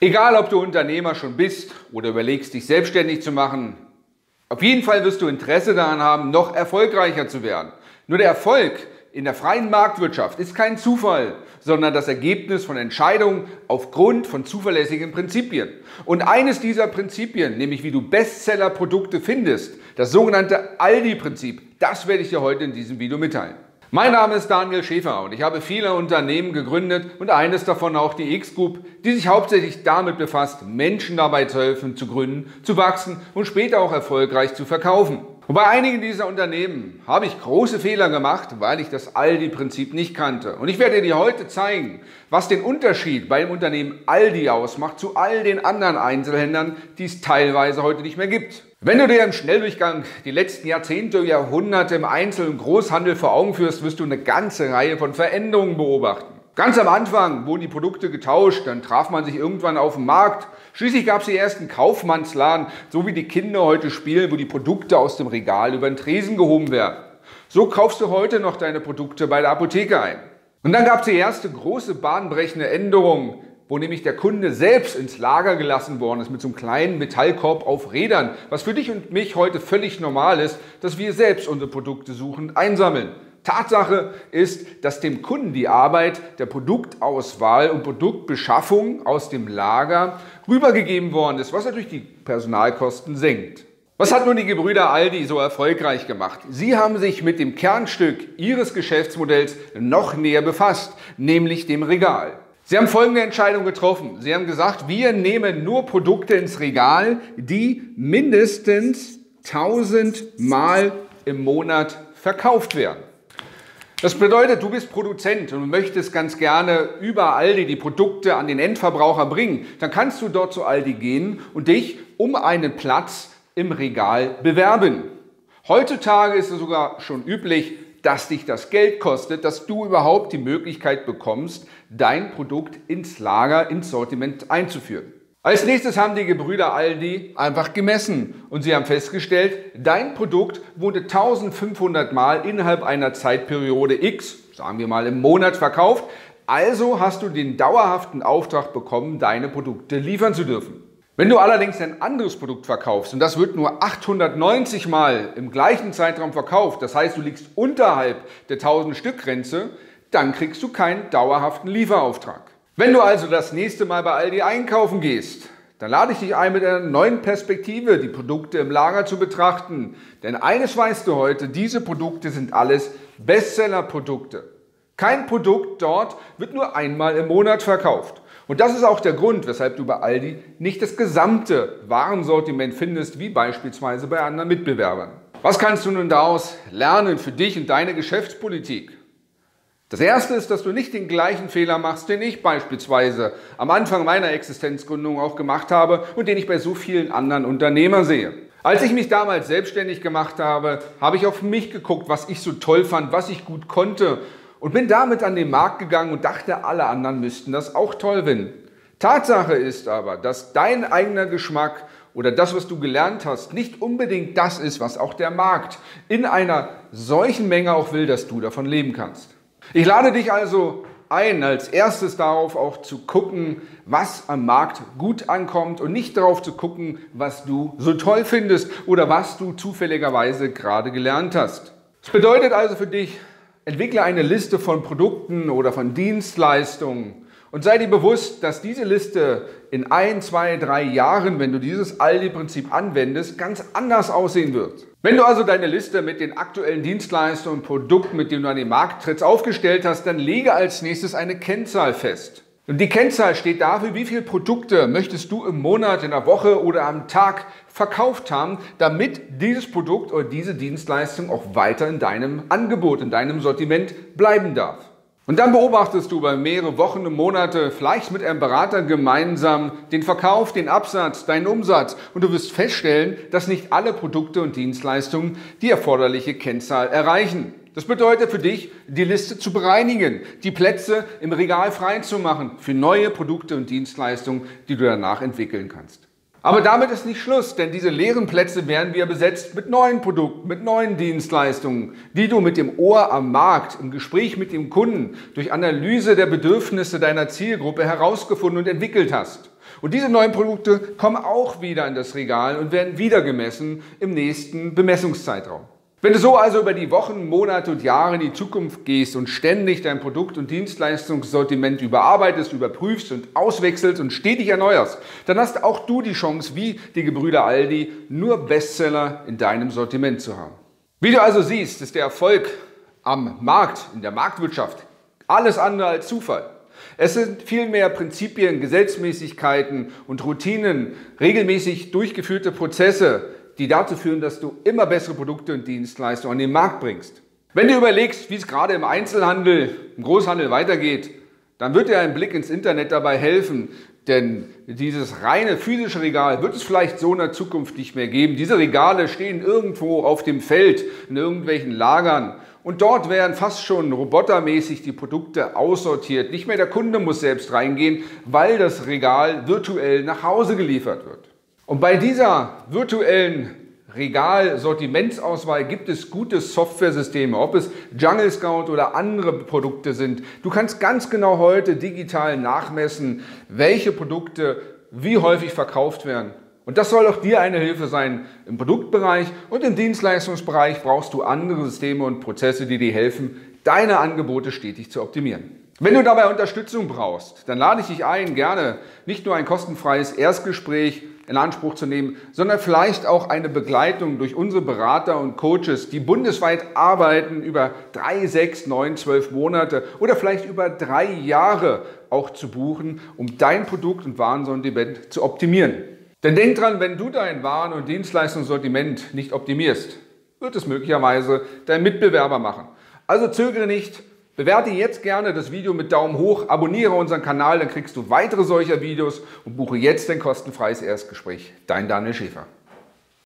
Egal, ob du Unternehmer schon bist oder überlegst, dich selbstständig zu machen, auf jeden Fall wirst du Interesse daran haben, noch erfolgreicher zu werden. Nur der Erfolg in der freien Marktwirtschaft ist kein Zufall, sondern das Ergebnis von Entscheidungen aufgrund von zuverlässigen Prinzipien. Und eines dieser Prinzipien, nämlich wie du Bestseller-Produkte findest, das sogenannte Aldi-Prinzip, das werde ich dir heute in diesem Video mitteilen. Mein Name ist Daniel Schäfer und ich habe viele Unternehmen gegründet und eines davon auch die X-GROUP, die sich hauptsächlich damit befasst, Menschen dabei zu helfen, zu gründen, zu wachsen und später auch erfolgreich zu verkaufen. Und bei einigen dieser Unternehmen habe ich große Fehler gemacht, weil ich das Aldi-Prinzip nicht kannte. Und ich werde dir heute zeigen, was den Unterschied beim Unternehmen Aldi ausmacht zu all den anderen Einzelhändlern, die es teilweise heute nicht mehr gibt. Wenn du dir im Schnelldurchgang die letzten Jahrzehnte, Jahrhunderte im Einzel- und Großhandel vor Augen führst, wirst du eine ganze Reihe von Veränderungen beobachten. Ganz am Anfang wurden die Produkte getauscht, dann traf man sich irgendwann auf dem Markt. Schließlich gab es die ersten Kaufmannsladen, so wie die Kinder heute spielen, wo die Produkte aus dem Regal über den Tresen gehoben werden. So kaufst du heute noch deine Produkte bei der Apotheke ein. Und dann gab es die erste große bahnbrechende Änderung, wo nämlich der Kunde selbst ins Lager gelassen worden ist mit so einem kleinen Metallkorb auf Rädern, was für dich und mich heute völlig normal ist, dass wir selbst unsere Produkte suchen und einsammeln. Tatsache ist, dass dem Kunden die Arbeit der Produktauswahl und Produktbeschaffung aus dem Lager rübergegeben worden ist, was natürlich die Personalkosten senkt. Was hat nun die Gebrüder Aldi so erfolgreich gemacht? Sie haben sich mit dem Kernstück ihres Geschäftsmodells noch näher befasst, nämlich dem Regal. Sie haben folgende Entscheidung getroffen. Sie haben gesagt, wir nehmen nur Produkte ins Regal, die mindestens 1000 Mal im Monat verkauft werden. Das bedeutet, du bist Produzent und möchtest ganz gerne über Aldi die Produkte an den Endverbraucher bringen. Dann kannst du dort zu Aldi gehen und dich um einen Platz im Regal bewerben. Heutzutage ist es sogar schon üblich, dass dich das Geld kostet, dass du überhaupt die Möglichkeit bekommst, dein Produkt ins Lager, ins Sortiment einzuführen. Als nächstes haben die Gebrüder Aldi einfach gemessen und sie haben festgestellt, dein Produkt wurde 1500 Mal innerhalb einer Zeitperiode X, sagen wir mal im Monat, verkauft. Also hast du den dauerhaften Auftrag bekommen, deine Produkte liefern zu dürfen. Wenn du allerdings ein anderes Produkt verkaufst und das wird nur 890 Mal im gleichen Zeitraum verkauft, das heißt, du liegst unterhalb der 1000-Stück-Grenze, dann kriegst du keinen dauerhaften Lieferauftrag. Wenn du also das nächste Mal bei Aldi einkaufen gehst, dann lade ich dich ein, mit einer neuen Perspektive die Produkte im Lager zu betrachten. Denn eines weißt du heute, diese Produkte sind alles Bestseller-Produkte. Kein Produkt dort wird nur einmal im Monat verkauft. Und das ist auch der Grund, weshalb du bei Aldi nicht das gesamte Warensortiment findest, wie beispielsweise bei anderen Mitbewerbern. Was kannst du nun daraus lernen für dich und deine Geschäftspolitik? Das erste ist, dass du nicht den gleichen Fehler machst, den ich beispielsweise am Anfang meiner Existenzgründung auch gemacht habe und den ich bei so vielen anderen Unternehmern sehe. Als ich mich damals selbstständig gemacht habe, habe ich auf mich geguckt, was ich so toll fand, was ich gut konnte und bin damit an den Markt gegangen und dachte, alle anderen müssten das auch toll finden. Tatsache ist aber, dass dein eigener Geschmack oder das, was du gelernt hast, nicht unbedingt das ist, was auch der Markt in einer solchen Menge auch will, dass du davon leben kannst. Ich lade dich also ein, als erstes darauf auch zu gucken, was am Markt gut ankommt und nicht darauf zu gucken, was du so toll findest oder was du zufälligerweise gerade gelernt hast. Das bedeutet also für dich, entwickle eine Liste von Produkten oder von Dienstleistungen und sei dir bewusst, dass diese Liste in 1, 2, 3 Jahren, wenn du dieses Aldi-Prinzip anwendest, ganz anders aussehen wird. Wenn du also deine Liste mit den aktuellen Dienstleistungen und Produkten, mit denen du an den Markt trittst, aufgestellt hast, dann lege als nächstes eine Kennzahl fest. Und die Kennzahl steht dafür, wie viele Produkte möchtest du im Monat, in der Woche oder am Tag verkauft haben, damit dieses Produkt oder diese Dienstleistung auch weiter in deinem Angebot, in deinem Sortiment bleiben darf. Und dann beobachtest du über mehrere Wochen und Monate, vielleicht mit einem Berater gemeinsam, den Verkauf, den Absatz, deinen Umsatz. Und du wirst feststellen, dass nicht alle Produkte und Dienstleistungen die erforderliche Kennzahl erreichen. Das bedeutet für dich, die Liste zu bereinigen, die Plätze im Regal freizumachen für neue Produkte und Dienstleistungen, die du danach entwickeln kannst. Aber damit ist nicht Schluss, denn diese leeren Plätze werden wieder besetzt mit neuen Produkten, mit neuen Dienstleistungen, die du mit dem Ohr am Markt, im Gespräch mit dem Kunden, durch Analyse der Bedürfnisse deiner Zielgruppe herausgefunden und entwickelt hast. Und diese neuen Produkte kommen auch wieder in das Regal und werden wieder gemessen im nächsten Bemessungszeitraum. Wenn du so also über die Wochen, Monate und Jahre in die Zukunft gehst und ständig dein Produkt- und Dienstleistungssortiment überarbeitest, überprüfst und auswechselst und stetig erneuerst, dann hast auch du die Chance, wie die Gebrüder Aldi, nur Bestseller in deinem Sortiment zu haben. Wie du also siehst, ist der Erfolg am Markt, in der Marktwirtschaft, alles andere als Zufall. Es sind vielmehr Prinzipien, Gesetzmäßigkeiten und Routinen, regelmäßig durchgeführte Prozesse, die dazu führen, dass du immer bessere Produkte und Dienstleistungen an den Markt bringst. Wenn du überlegst, wie es gerade im Einzelhandel, im Großhandel weitergeht, dann wird dir ein Blick ins Internet dabei helfen, denn dieses reine physische Regal wird es vielleicht so in der Zukunft nicht mehr geben. Diese Regale stehen irgendwo auf dem Feld, in irgendwelchen Lagern. Und dort werden fast schon robotermäßig die Produkte aussortiert. Nicht mehr der Kunde muss selbst reingehen, weil das Regal virtuell nach Hause geliefert wird. Und bei dieser virtuellen Regal-Sortimentsauswahl gibt es gute Softwaresysteme, ob es Jungle Scout oder andere Produkte sind. Du kannst ganz genau heute digital nachmessen, welche Produkte wie häufig verkauft werden. Und das soll auch dir eine Hilfe sein im Produktbereich und im Dienstleistungsbereich brauchst du andere Systeme und Prozesse, die dir helfen, deine Angebote stetig zu optimieren. Wenn du dabei Unterstützung brauchst, dann lade ich dich ein, gerne nicht nur ein kostenfreies Erstgespräch in Anspruch zu nehmen, sondern vielleicht auch eine Begleitung durch unsere Berater und Coaches, die bundesweit arbeiten, über 3, 6, 9, 12 Monate oder vielleicht über 3 Jahre auch zu buchen, um dein Produkt- und Warensortiment zu optimieren. Denn denk dran, wenn du dein Waren- und Dienstleistungssortiment nicht optimierst, wird es möglicherweise dein Mitbewerber machen. Also zögere nicht, bewerte jetzt gerne das Video mit Daumen hoch, abonniere unseren Kanal, dann kriegst du weitere solcher Videos und buche jetzt dein kostenfreies Erstgespräch. Dein Daniel Schäfer.